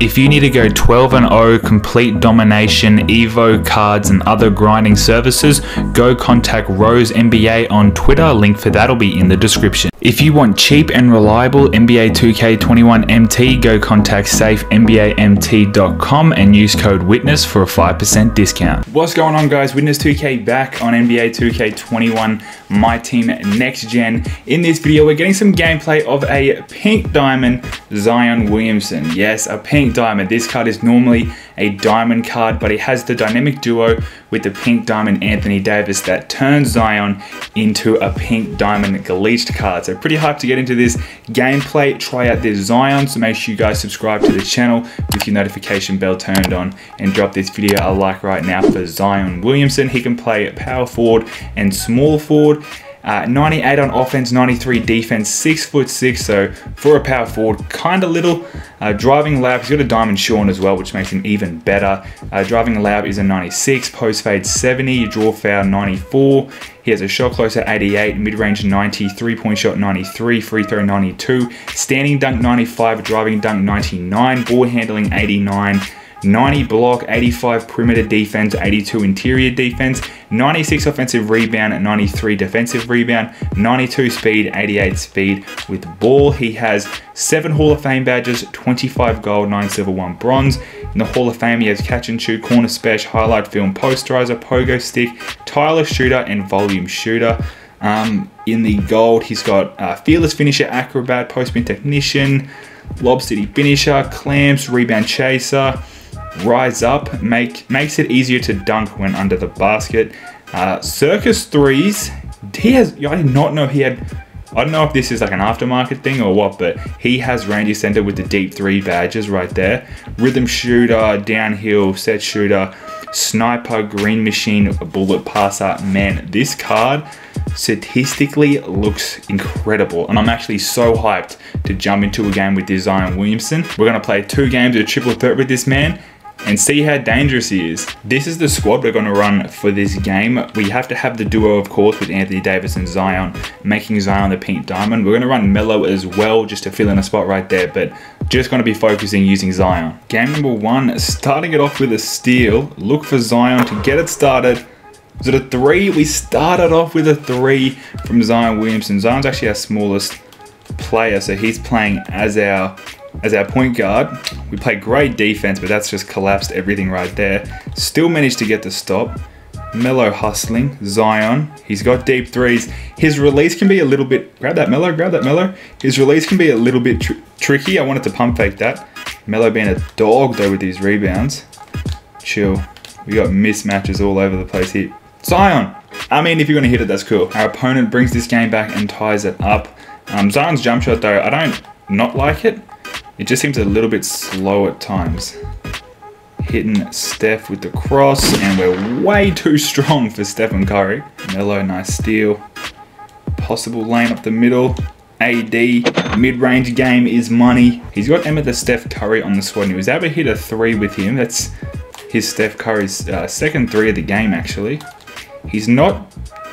If you need to go 12-0, complete domination, Evo cards and other grinding services, go contact RoseMBA on Twitter, link for that will be in the description. If you want cheap and reliable NBA 2K21 MT, go contact SafeNBAMT.com and use code WITNESS for a 5% discount. What's going on, guys? WITNESS 2K back on NBA 2K21, my team next gen. In this video, we're getting some gameplay of a pink diamond Zion Williamson. Yes, a pink diamond. This card is normally a diamond card, but it has the dynamic duo with the pink diamond Anthony Davis that turns Zion into a pink diamond glitched card. So pretty hyped to get into this gameplay, try out this Zion, so make sure you guys subscribe to the channel with your notification bell turned on and drop this video a like right now for Zion Williamson. He can play power forward and small forward. 98 on offense, 93 defense, 6'6", so for a power forward, kind of little. Driving lab, he's got a diamond Sean as well, which makes him even better. Driving lab is a 96, post fade 70, draw foul 94. He has a shot closer 88, mid-range 90, three-point shot 93, free throw 92, standing dunk 95, driving dunk 99, ball handling 89. 90 block, 85 perimeter defense, 82 interior defense, 96 offensive rebound, 93 defensive rebound, 92 speed, 88 speed with ball. He has 7 Hall of Fame badges, 25 gold, 9 silver, 1 bronze. In the Hall of Fame, he has catch and shoot, corner special, highlight film, posterizer, pogo stick, tireless shooter, and volume shooter. In the gold, he's got fearless finisher, acrobat, postman technician, lob city finisher, clamps, rebound chaser. Rise up, makes it easier to dunk when under the basket. Circus threes, he has, I did not know he had, I don't know if this is like an aftermarket thing or what, but he has Randy Center with the deep three badges right there. Rhythm shooter, downhill, set shooter, sniper, green machine, bullet passer. Man, this card statistically looks incredible, and I'm actually so hyped to jump into a game with this Zion Williamson. We're gonna play 2 games of triple threat with this man and see how dangerous he is. This is the squad we're gonna run for this game. We have to have the duo, of course, with Anthony Davis and Zion, making Zion the pink diamond. We're gonna run Melo as well, just to fill in a spot right there, but just gonna be focusing using Zion. Game number 1, starting it off with a steal. Look for Zion to get it started. Is it a 3? We started off with a 3 from Zion Williamson. Zion's actually our smallest player, so he's playing as our point guard. We play great defense, but that's just collapsed everything right there. Still managed to get the stop. Melo hustling. Zion, he's got deep threes. His release can be a little bit... Grab that, Melo. Grab that, Melo. His release can be a little bit tricky. I wanted to pump fake that. Melo being a dog, though, with these rebounds. Chill. We got mismatches all over the place here. Zion! I mean, if you're going to hit it, that's cool. Our opponent brings this game back and ties it up. Zion's jump shot, though, I don't not like it. It just seems a little bit slow at times. Hitting Steph with the cross, and we're way too strong for Stephen Curry. Melo, nice steal. Possible lane up the middle. AD, mid-range game is money. He's got Emmet the Steph Curry on the squad, and he was able to hit a 3 with him. That's his Steph Curry's second 3 of the game, actually. He's not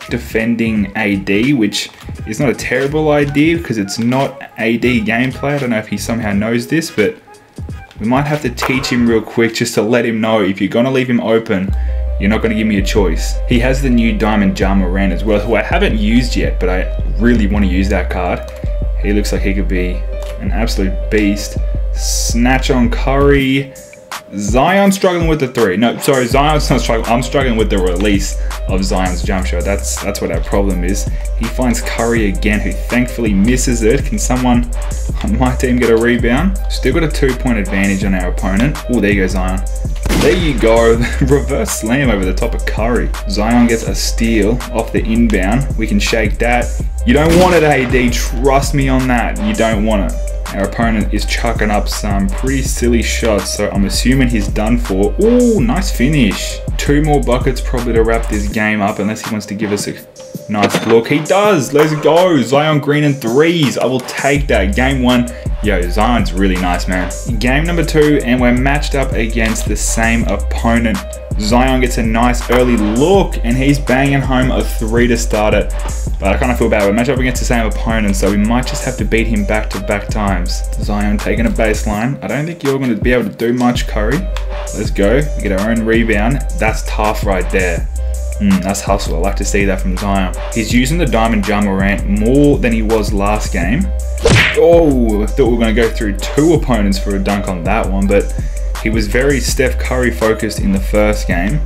defending AD, which is not a terrible idea because it's not AD gameplay. I don't know if he somehow knows this, but we might have to teach him real quick just to let him know, if you're going to leave him open, you're not going to give me a choice. He has the new diamond Ja Morant as well, who I haven't used yet, but I really want to use that card. He looks like he could be an absolute beast. Snatch on Curry. Zion struggling with the 3. No, sorry, Zion's not struggling. I'm struggling with the release of Zion's jump shot. That's what our problem is. He finds Curry again, who thankfully misses it. Can someone on my team get a rebound? Still got a 2-point advantage on our opponent. Oh, there you go, Zion. There you go. Reverse slam over the top of Curry. Zion gets a steal off the inbound. We can shake that. You don't want it, AD. Trust me on that. You don't want it. Our opponent is chucking up some pretty silly shots, so I'm assuming he's done for. Ooh, nice finish. 2 more buckets probably to wrap this game up, unless he wants to give us a nice look. He does. Let's go. Zion Green and 3s. I will take that. Game 1. Yo, Zion's really nice, man. Game number 2, and we're matched up against the same opponent Zion gets a nice early look, and he's banging home a three to start it. But I kind of feel bad. We're matched up against the same opponent, so we might just have to beat him back-to-back times. Zion taking a baseline. I don't think you're going to be able to do much, Curry. Let's go. We get our own rebound. That's tough right there. That's hustle. I like to see that from Zion. He's using the diamond Ja Morant more than he was last game. Oh, I thought we were going to go through two opponents for a dunk on that one, but he was very Steph Curry focused in the first game,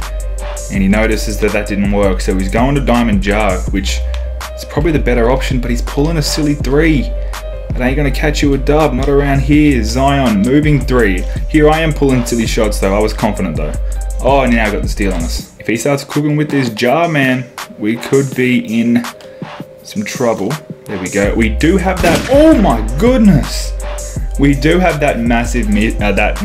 and he notices that that didn't work. So he's going to diamond Ja, which is probably the better option, but he's pulling a silly three. It ain't going to catch you a dub, not around here. Zion moving three. Here I am pulling silly shots though. I was confident though. Oh, now I got the steal on us. If he starts cooking with this Ja, man, we could be in some trouble. There we go. We do have that. Oh my goodness. We do have that massive mismatch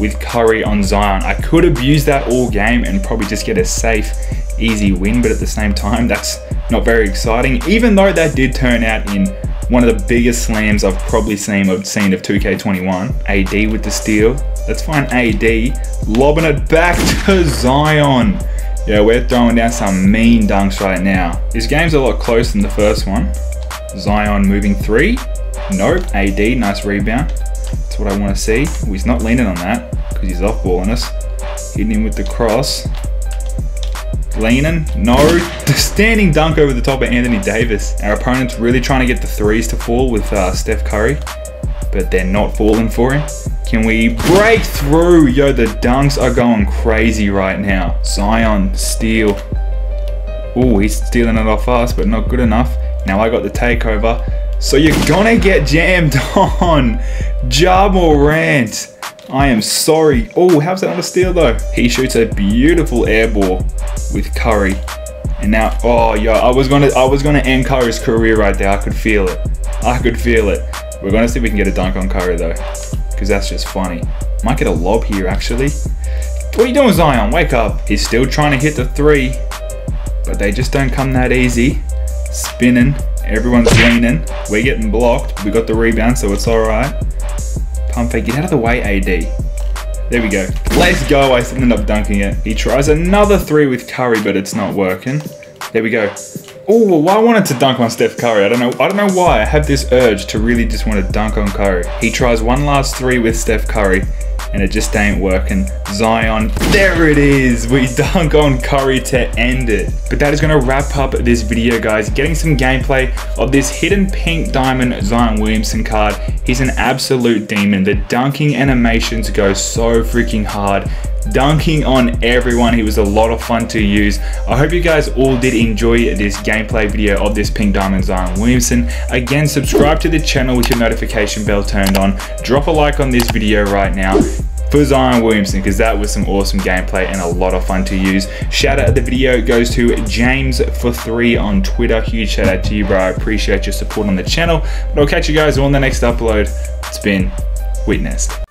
with Curry on Zion. I could abuse that all game and probably just get a safe, easy win. But at the same time, that's not very exciting. Even though that did turn out in one of the biggest slams I've probably seen of 2K21. AD with the steal. Let's find AD, lobbing it back to Zion. Yeah, we're throwing down some mean dunks right now. This game's a lot closer than the first one. Zion moving three. Nope. AD, nice rebound. That's what I want to see. Oh, he's not leaning on that because he's off-balling us. Hitting him with the cross. Leaning. No. The standing dunk over the top of Anthony Davis. Our opponent's really trying to get the threes to fall with Steph Curry, but they're not falling for him. Can we break through? Yo, the dunks are going crazy right now. Zion, steal. Oh, he's stealing it off us, but not good enough. Now I got the takeover. So you're gonna get jammed on. Ja Morant. I am sorry. Oh, how's that not a steal though? He shoots a beautiful air ball with Curry. And now, oh, yo, I was gonna end Curry's career right there. I could feel it. I could feel it. We're gonna see if we can get a dunk on Curry though, because that's just funny. Might get a lob here, actually. What are you doing, Zion? Wake up. He's still trying to hit the three, but they just don't come that easy. Spinning, everyone's leaning. We're getting blocked. We got the rebound, so it's all right. Pump fake, get out of the way, AD. There we go. Let's go. I ended up dunking it. He tries another three with Curry, but it's not working. There we go. Oh, well, I wanted to dunk on Steph Curry. I don't know why. I have this urge to really just want to dunk on Curry. He tries one last three with Steph Curry, and it just ain't working. Zion, there it is. We dunk on Curry to end it. But that is going to wrap up this video, guys. Getting some gameplay of this hidden pink diamond Zion Williamson card. He's an absolute demon. The dunking animations go so freaking hard. Dunking on everyone. He was a lot of fun to use. I hope you guys all did enjoy this gameplay video of this pink diamond Zion Williamson. Again, subscribe to the channel with your notification bell turned on. Drop a like on this video right now for Zion Williamson, because that was some awesome gameplay and a lot of fun to use. Shout out at the video goes to James for Three on Twitter. Huge shout out to you, bro. I appreciate your support on the channel. But I'll catch you guys on the next upload. It's been WITNESS.